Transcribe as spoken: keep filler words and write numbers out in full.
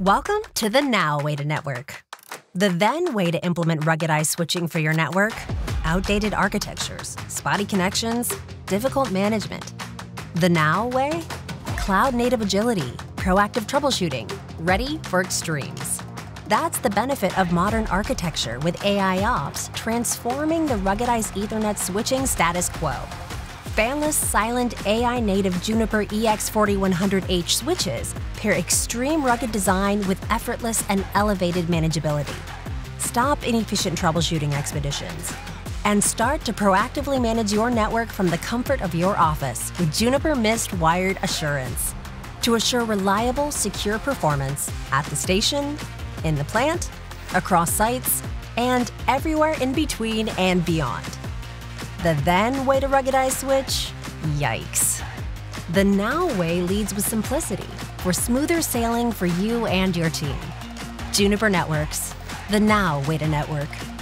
Welcome to the now way to network. The then way to implement ruggedized switching for your network: outdated architectures, spotty connections, difficult management. The now way? Cloud-native agility, proactive troubleshooting, ready for extremes. That's the benefit of modern architecture with AIOps transforming the ruggedized Ethernet switching status quo. Fanless, silent, A I-native Juniper E X forty-one hundred H switches pair extreme rugged design with effortless and elevated manageability. Stop inefficient troubleshooting expeditions and start to proactively manage your network from the comfort of your office with Juniper Mist Wired Assurance to assure reliable, secure performance at the station, in the plant, across sites, and everywhere in between and beyond. The then way to ruggedize switch? Yikes. The now way leads with simplicity for smoother sailing for you and your team. Juniper Networks, the now way to network.